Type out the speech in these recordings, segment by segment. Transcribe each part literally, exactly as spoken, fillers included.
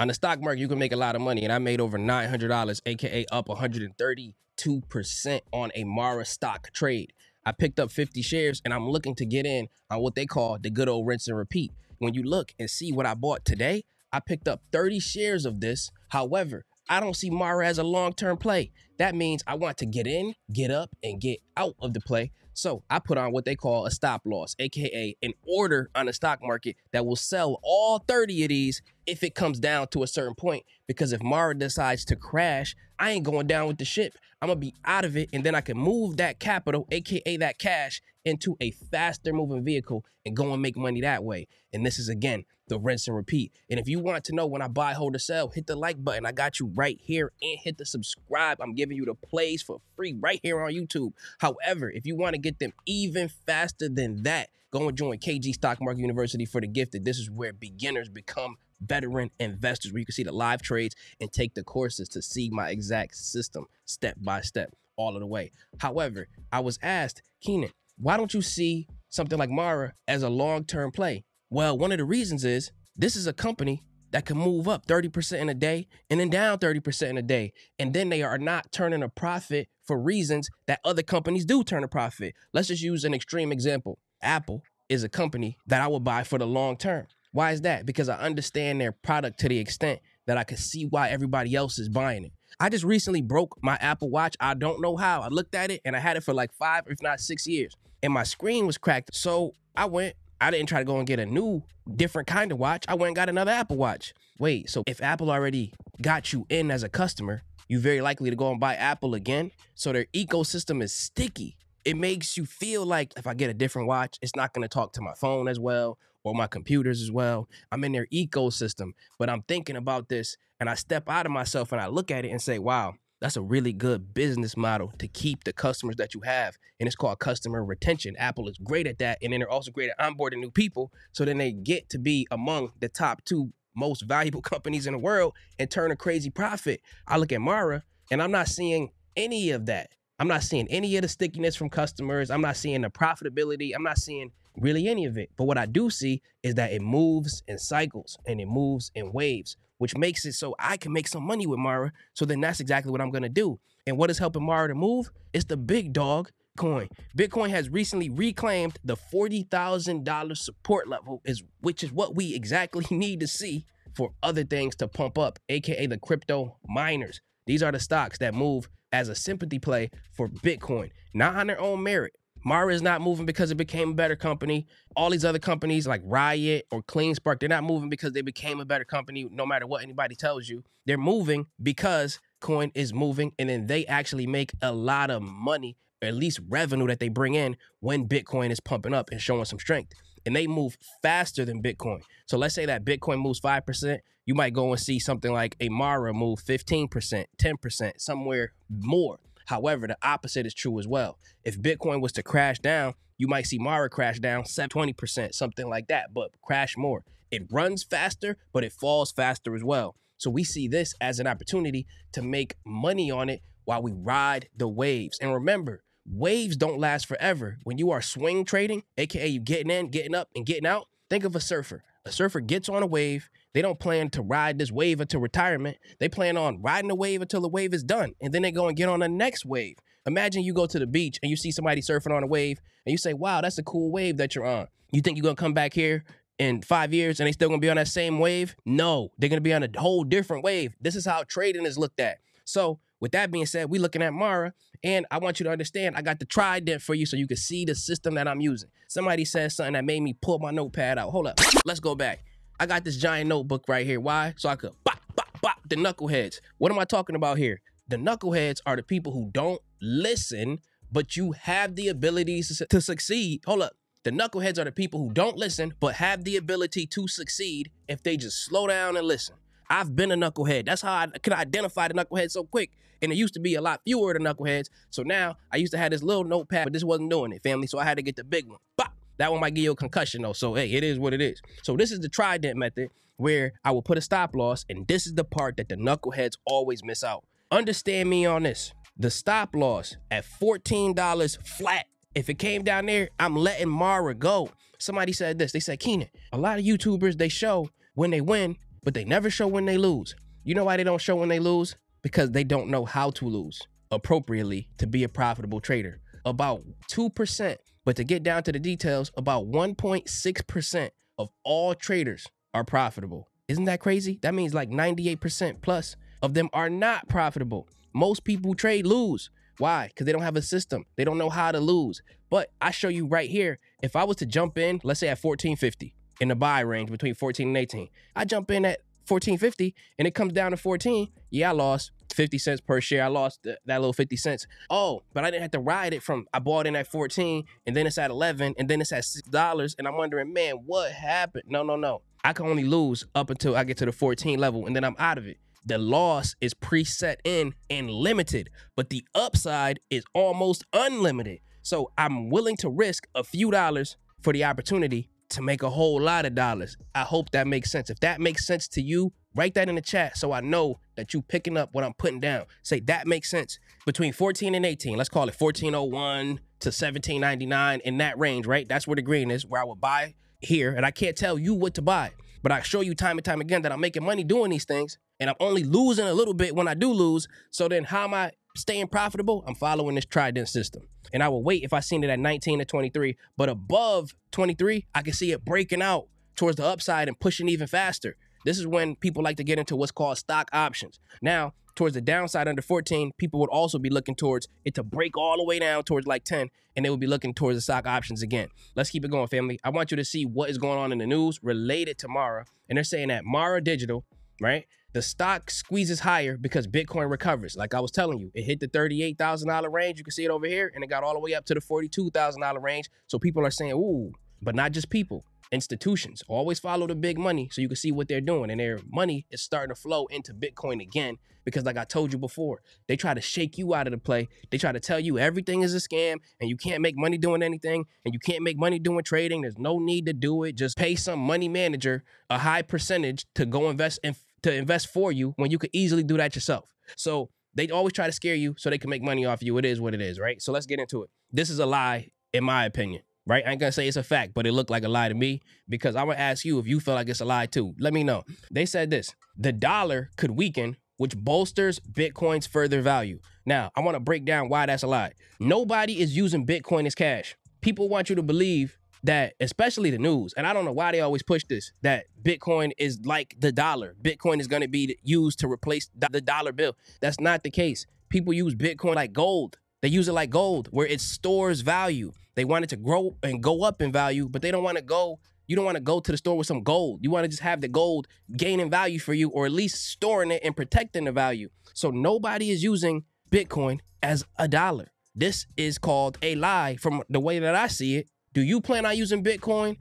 On the stock market, you can make a lot of money, and I made over nine hundred dollars, aka up one hundred thirty-two percent on a Mara stock trade. I picked up fifty shares, and I'm looking to get in on what they call the good old rinse and repeat. When you look and see what I bought today, I picked up thirty shares of this. However, I don't see Mara as a long-term play. That means I want to get in, get up, and get out of the play. So I put on what they call a stop loss, aka an order on the stock market that will sell all thirty of these if it comes down to a certain point. Because if Mara decides to crash, I ain't going down with the ship. I'm gonna be out of it, and then I can move that capital, aka that cash, into a faster moving vehicle and go and make money that way. And this is, again, the rinse and repeat. And if you want to know when I buy, hold, or sell, hit the like button. I got you right here, and hit the subscribe. I'm giving you the plays for free right here on YouTube. However, if you want to get them even faster than that, go and join K G Stock Market University for the Gifted. This is where beginners become veteran investors, where you can see the live trades and take the courses to see my exact system step by step all of the way. However, I was asked, Keenan, why don't you see something like Mara as a long-term play? Well, one of the reasons is this is a company that can move up thirty percent in a day and then down thirty percent in a day. And then they are not turning a profit for reasons that other companies do turn a profit. Let's just use an extreme example. Apple is a company that I would buy for the long term. Why is that? Because I understand their product to the extent that I can see why everybody else is buying it. I just recently broke my Apple Watch. I don't know how. I looked at it and I had it for like five, if not six years. And my screen was cracked. So I went, I didn't try to go and get a new, different kind of watch. I went and got another Apple Watch. Wait, so if Apple already got you in as a customer, you're very likely to go and buy Apple again. So their ecosystem is sticky. It makes you feel like if I get a different watch, it's not going to talk to my phone as well or my computers as well. I'm in their ecosystem, but I'm thinking about this and I step out of myself and I look at it and say, wow, that's a really good business model to keep the customers that you have. And it's called customer retention. Apple is great at that. And then they're also great at onboarding new people. So then they get to be among the top two most valuable companies in the world and turn a crazy profit. I look at Mara and I'm not seeing any of that. I'm not seeing any of the stickiness from customers. I'm not seeing the profitability. I'm not seeing really any of it. But what I do see is that it moves in cycles and it moves in waves, which makes it so I can make some money with Mara. So then that's exactly what I'm going to do. And what is helping Mara to move? It's the big dog coin. Bitcoin has recently reclaimed the forty thousand dollar support level, is which is what we exactly need to see for other things to pump up, aka the crypto miners. These are the stocks that move as a sympathy play for Bitcoin, not on their own merit. Mara is not moving because it became a better company. All these other companies like Riot or CleanSpark, they're not moving because they became a better company, no matter what anybody tells you. They're moving because coin is moving, and then they actually make a lot of money, or at least revenue that they bring in when Bitcoin is pumping up and showing some strength. And they move faster than Bitcoin. So let's say that Bitcoin moves five percent. You might go and see something like a Mara move fifteen percent, ten percent, somewhere more. However, the opposite is true as well. If Bitcoin was to crash down, you might see Mara crash down twenty percent, something like that, but crash more. It runs faster, but it falls faster as well. So we see this as an opportunity to make money on it while we ride the waves. And remember, waves don't last forever. When you are swing trading, aka you getting in, getting up, and getting out, think of a surfer. A surfer gets on a wave. They don't plan to ride this wave until retirement. They plan on riding the wave until the wave is done. And then they go and get on the next wave. Imagine you go to the beach and you see somebody surfing on a wave and you say, wow, that's a cool wave that you're on. You think you're going to come back here in five years and they still going to be on that same wave? No, they're going to be on a whole different wave. This is how trading is looked at. So with that being said, we're looking at Mara, and I want you to understand I got the trident for you so you can see the system that I'm using. Somebody said something that made me pull my notepad out. Hold up. Let's go back. I got this giant notebook right here. Why? So I could bop, bop, bop the knuckleheads. What am I talking about here? The knuckleheads are the people who don't listen, but you have the abilities to succeed. Hold up. The knuckleheads are the people who don't listen, but have the ability to succeed if they just slow down and listen. I've been a knucklehead. That's how I could identify the knucklehead so quick. And there used to be a lot fewer of the knuckleheads. So now I used to have this little notepad, but this wasn't doing it, family. So I had to get the big one. Bop. That one might give you a concussion, though. So, hey, it is what it is. So this is the trident method where I will put a stop loss. And this is the part that the knuckleheads always miss out. Understand me on this. The stop loss at fourteen dollars flat. If it came down there, I'm letting Mara go. Somebody said this. They said, Keenan, a lot of YouTubers, they show when they win, but they never show when they lose. You know why they don't show when they lose? Because they don't know how to lose appropriately to be a profitable trader. About two percent, but to get down to the details, about one point six percent of all traders are profitable. Isn't that crazy? That means like ninety-eight percent plus of them are not profitable. Most people who trade lose. Why? Because they don't have a system. They don't know how to lose. But I show you right here, if I was to jump in, let's say at fourteen fifty in the buy range between fourteen and eighteen, I jump in at fourteen fifty and it comes down to fourteen. Yeah, I lost fifty cents per share. I lost th that little fifty cents. Oh, but I didn't have to ride it from, I bought in at fourteen and then it's at eleven and then it's at six dollars. And I'm wondering, man, what happened? No, no, no. I can only lose up until I get to the fourteen level and then I'm out of it. The loss is preset in and limited, but the upside is almost unlimited. So I'm willing to risk a few dollars for the opportunity to make a whole lot of dollars. I hope that makes sense. If that makes sense to you, write that in the chat so I know that you picking up what I'm putting down. Say that makes sense. Between fourteen and eighteen, let's call it fourteen oh one to seventeen ninety-nine, in that range, right? That's where the green is, where I would buy here. And I can't tell you what to buy, but I show you time and time again that I'm making money doing these things. And I'm only losing a little bit when I do lose. So then how am I staying profitable? I'm following this trident system. And I will wait if I seen it at nineteen to twenty-three. But above twenty-three, I can see it breaking out towards the upside and pushing even faster. This is when people like to get into what's called stock options. Now, towards the downside under fourteen, people would also be looking towards it to break all the way down towards like ten, and they would be looking towards the stock options again. Let's keep it going, family. I want you to see what is going on in the news related to Mara. And they're saying that Mara Digital, right? The stock squeezes higher because Bitcoin recovers. Like I was telling you, it hit the thirty-eight thousand dollar range. You can see it over here. And it got all the way up to the forty-two thousand dollar range. So people are saying, ooh, but not just people. Institutions always follow the big money. So you can see what they're doing. And their money is starting to flow into Bitcoin again. Because like I told you before, they try to shake you out of the play. They try to tell you everything is a scam and you can't make money doing anything. And you can't make money doing trading. There's no need to do it. Just pay some money manager a high percentage to go invest in to invest for you when you could easily do that yourself. So they always try to scare you so they can make money off you. It is what it is, right? So let's get into it. This is a lie, in my opinion, right? I ain't gonna say it's a fact, but it looked like a lie to me because I'm gonna ask you if you feel like it's a lie too. Let me know. They said this, the dollar could weaken, which bolsters Bitcoin's further value. Now, I wanna break down why that's a lie. Nobody is using Bitcoin as cash. People want you to believe that, especially the news, and I don't know why they always push this, that Bitcoin is like the dollar. Bitcoin is going to be used to replace the dollar bill. That's not the case. People use Bitcoin like gold. They use it like gold, where it stores value. They want it to grow and go up in value, but they don't want to go, you don't want to go to the store with some gold. You want to just have the gold gaining value for you, or at least storing it and protecting the value. So nobody is using Bitcoin as a dollar. This is called a lie from the way that I see it. Do you plan on using Bitcoin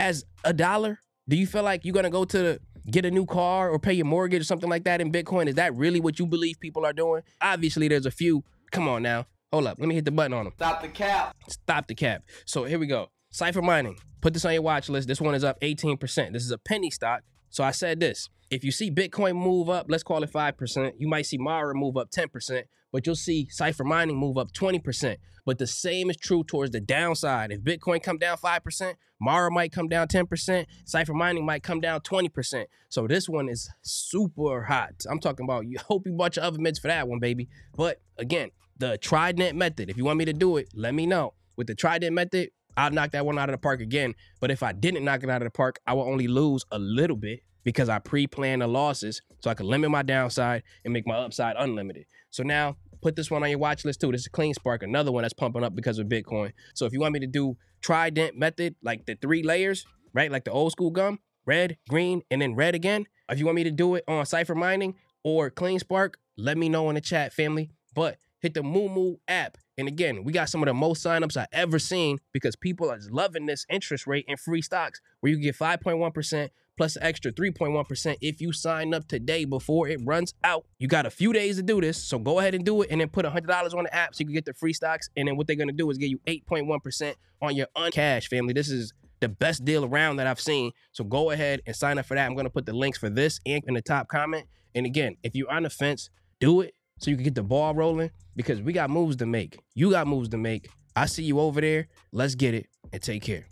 as a dollar? Do you feel like you're going to go to the, get a new car or pay your mortgage or something like that in Bitcoin? Is that really what you believe people are doing? Obviously, there's a few. Come on now. Hold up. Let me hit the button on them. Stop the cap. Stop the cap. So here we go. Cipher Mining. Put this on your watch list. This one is up eighteen percent. This is a penny stock. So I said this. If you see Bitcoin move up, let's call it five percent. You might see Mara move up ten percent. But you'll see Cipher Mining move up twenty percent. But the same is true towards the downside. If Bitcoin come down five percent, Mara might come down ten percent. Cipher Mining might come down twenty percent. So this one is super hot. I'm talking about, you hope you bought your oven mitts for that one, baby. But again, the Trident method, if you want me to do it, let me know. With the Trident method, I'll knock that one out of the park again. But if I didn't knock it out of the park, I will only lose a little bit, because I pre-plan the losses so I can limit my downside and make my upside unlimited. So now put this one on your watch list too. This is CleanSpark, another one that's pumping up because of Bitcoin. So if you want me to do Trident method, like the three layers, right? Like the old school gum, red, green, and then red again. If you want me to do it on Cipher Mining or CleanSpark, let me know in the chat, family. But hit the Moo Moo app. And again, we got some of the most signups I've ever seen because people are loving this interest rate in free stocks where you get five point one percent plus an extra three point one percent if you sign up today before it runs out. You got a few days to do this, so go ahead and do it and then put one hundred dollars on the app so you can get the free stocks. And then what they're going to do is give you eight point one percent on your uncash, family. This is the best deal around that I've seen. So go ahead and sign up for that. I'm going to put the links for this in the top comment. And again, if you're on the fence, do it so you can get the ball rolling, because we got moves to make. You got moves to make. I see you over there. Let's get it and take care.